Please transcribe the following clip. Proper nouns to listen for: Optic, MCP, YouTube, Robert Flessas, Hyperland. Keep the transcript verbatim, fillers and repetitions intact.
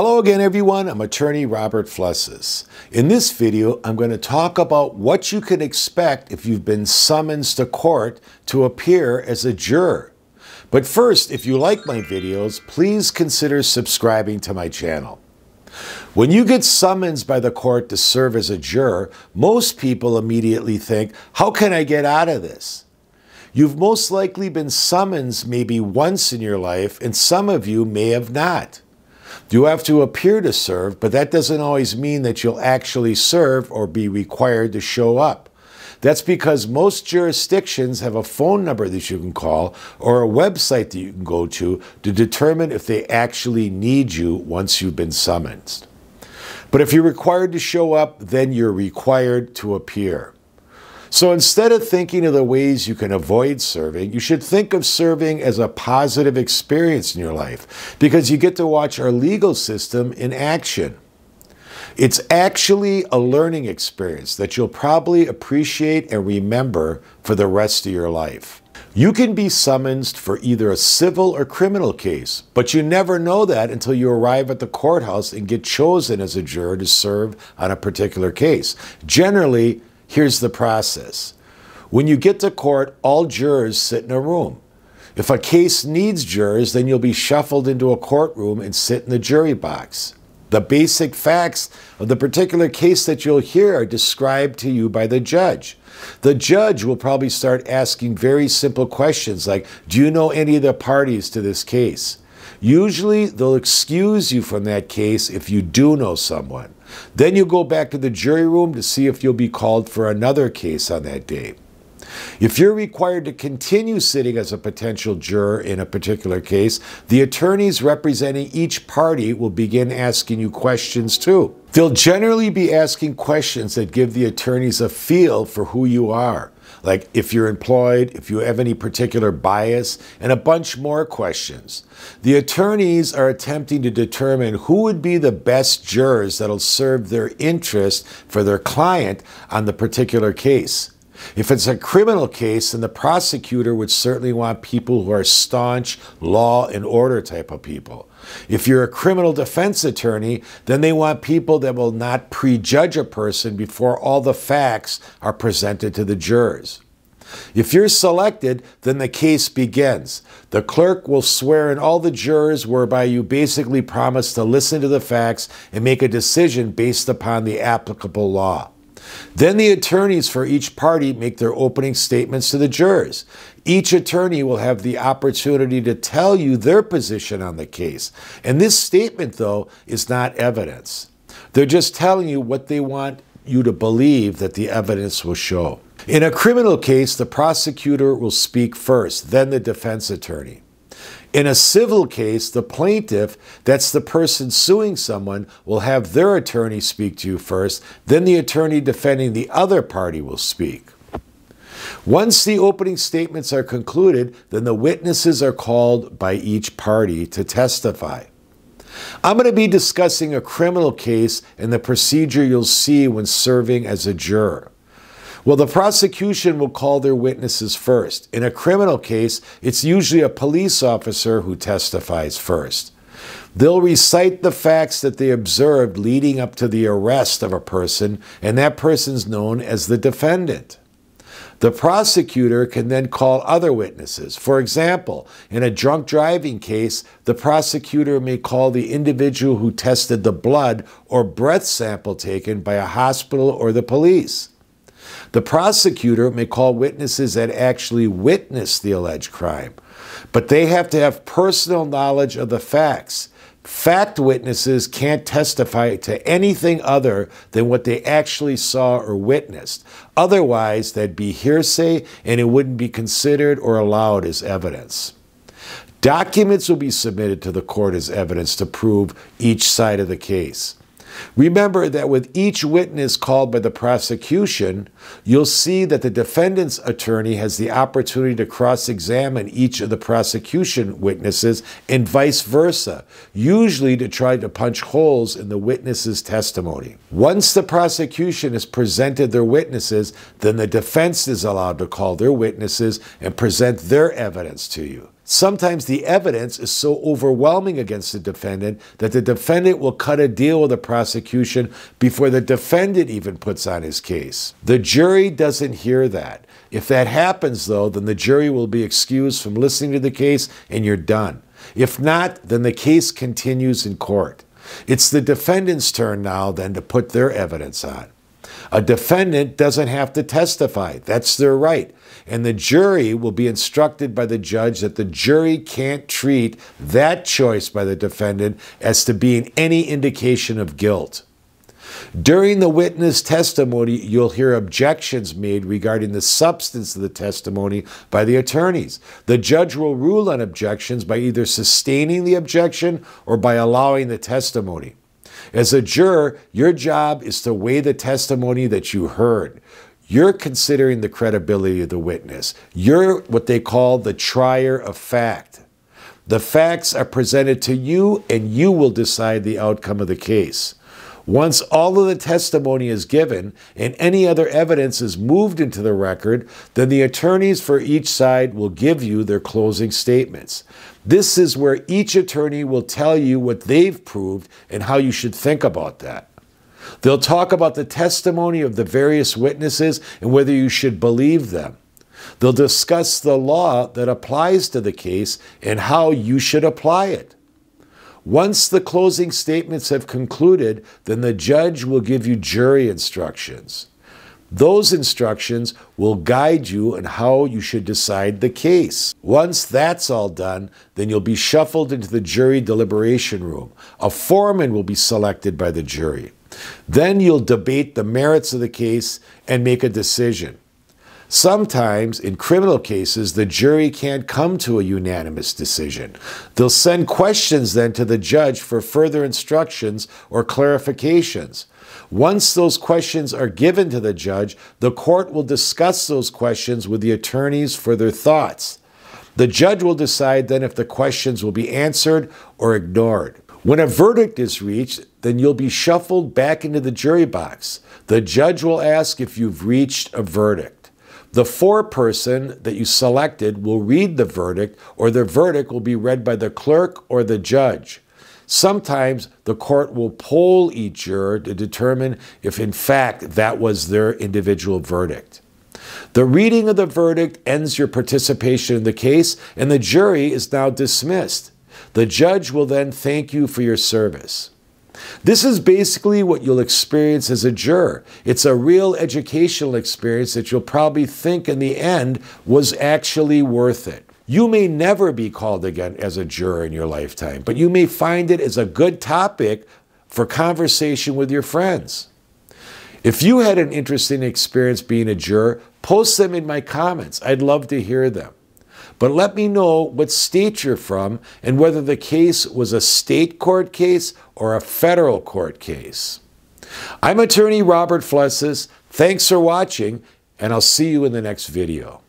Hello again, everyone. I'm attorney Robert Flessas. In this video, I'm going to talk about what you can expect if you've been summoned to court to appear as a juror. But first, if you like my videos, please consider subscribing to my channel. When you get summoned by the court to serve as a juror, most people immediately think, how can I get out of this? You've most likely been summoned maybe once in your life, and some of you may have not. You have to appear to serve, but that doesn't always mean that you'll actually serve or be required to show up. That's because most jurisdictions have a phone number that you can call or a website that you can go to to determine if they actually need you once you've been summoned. But if you're required to show up, then you're required to appear. So instead of thinking of the ways you can avoid serving, you should think of serving as a positive experience in your life because you get to watch our legal system in action. It's actually a learning experience that you'll probably appreciate and remember for the rest of your life. You can be summoned for either a civil or criminal case, but you never know that until you arrive at the courthouse and get chosen as a juror to serve on a particular case. Generally, here's the process. When you get to court, all jurors sit in a room. If a case needs jurors, then you'll be shuffled into a courtroom and sit in the jury box. The basic facts of the particular case that you'll hear are described to you by the judge. The judge will probably start asking very simple questions like, do you know any of the parties to this case? Usually, they'll excuse you from that case if you do know someone. Then you go back to the jury room to see if you'll be called for another case on that day. If you're required to continue sitting as a potential juror in a particular case, the attorneys representing each party will begin asking you questions too. They'll generally be asking questions that give the attorneys a feel for who you are, like if you're employed, if you have any particular bias, and a bunch more questions. The attorneys are attempting to determine who would be the best jurors that'll serve their interest for their client on the particular case. If it's a criminal case, then the prosecutor would certainly want people who are staunch, law and order type of people. If you're a criminal defense attorney, then they want people that will not prejudge a person before all the facts are presented to the jurors. If you're selected, then the case begins. The clerk will swear in all the jurors, whereby you basically promise to listen to the facts and make a decision based upon the applicable law. Then the attorneys for each party make their opening statements to the jurors. Each attorney will have the opportunity to tell you their position on the case. And this statement, though, is not evidence. They're just telling you what they want you to believe that the evidence will show. In a criminal case, the prosecutor will speak first, then the defense attorney. In a civil case, the plaintiff, that's the person suing someone, will have their attorney speak to you first, then the attorney defending the other party will speak. Once the opening statements are concluded, then the witnesses are called by each party to testify. I'm going to be discussing a criminal case and the procedure you'll see when serving as a juror. Well, the prosecution will call their witnesses first. In a criminal case, it's usually a police officer who testifies first. They'll recite the facts that they observed leading up to the arrest of a person, and that person's known as the defendant. The prosecutor can then call other witnesses. For example, in a drunk driving case, the prosecutor may call the individual who tested the blood or breath sample taken by a hospital or the police. The prosecutor may call witnesses that actually witnessed the alleged crime, but they have to have personal knowledge of the facts. Fact witnesses can't testify to anything other than what they actually saw or witnessed. Otherwise, that'd be hearsay and it wouldn't be considered or allowed as evidence. Documents will be submitted to the court as evidence to prove each side of the case. Remember that with each witness called by the prosecution, you'll see that the defendant's attorney has the opportunity to cross-examine each of the prosecution witnesses and vice versa, usually to try to punch holes in the witness's testimony. Once the prosecution has presented their witnesses, then the defense is allowed to call their witnesses and present their evidence to you. Sometimes the evidence is so overwhelming against the defendant that the defendant will cut a deal with the prosecution before the defendant even puts on his case. The jury doesn't hear that. If that happens, though, then the jury will be excused from listening to the case and you're done. If not, then the case continues in court. It's the defendant's turn now, then, to put their evidence on. A defendant doesn't have to testify. That's their right. And the jury will be instructed by the judge that the jury can't treat that choice by the defendant as to being any indication of guilt. During the witness testimony, you'll hear objections made regarding the substance of the testimony by the attorneys. The judge will rule on objections by either sustaining the objection or by allowing the testimony. As a juror, your job is to weigh the testimony that you heard. You're considering the credibility of the witness. You're what they call the trier of fact. The facts are presented to you, and you will decide the outcome of the case. Once all of the testimony is given and any other evidence is moved into the record, then the attorneys for each side will give you their closing statements. This is where each attorney will tell you what they've proved and how you should think about that. They'll talk about the testimony of the various witnesses and whether you should believe them. They'll discuss the law that applies to the case and how you should apply it. Once the closing statements have concluded, then the judge will give you jury instructions. Those instructions will guide you in how you should decide the case. Once that's all done, then you'll be shuffled into the jury deliberation room. A foreman will be selected by the jury. Then you'll debate the merits of the case and make a decision. Sometimes, in criminal cases, the jury can't come to a unanimous decision. They'll send questions then to the judge for further instructions or clarifications. Once those questions are given to the judge, the court will discuss those questions with the attorneys for their thoughts. The judge will decide then if the questions will be answered or ignored. When a verdict is reached, then you'll be shuffled back into the jury box. The judge will ask if you've reached a verdict. The foreperson that you selected will read the verdict, or the verdict will be read by the clerk or the judge. Sometimes the court will poll each juror to determine if in fact that was their individual verdict. The reading of the verdict ends your participation in the case, and the jury is now dismissed. The judge will then thank you for your service. This is basically what you'll experience as a juror. It's a real educational experience that you'll probably think in the end was actually worth it. You may never be called again as a juror in your lifetime, but you may find it as a good topic for conversation with your friends. If you had an interesting experience being a juror, post them in my comments. I'd love to hear them. But let me know what state you're from and whether the case was a state court case or a federal court case. I'm attorney Robert Flessas. Thanks for watching, and I'll see you in the next video.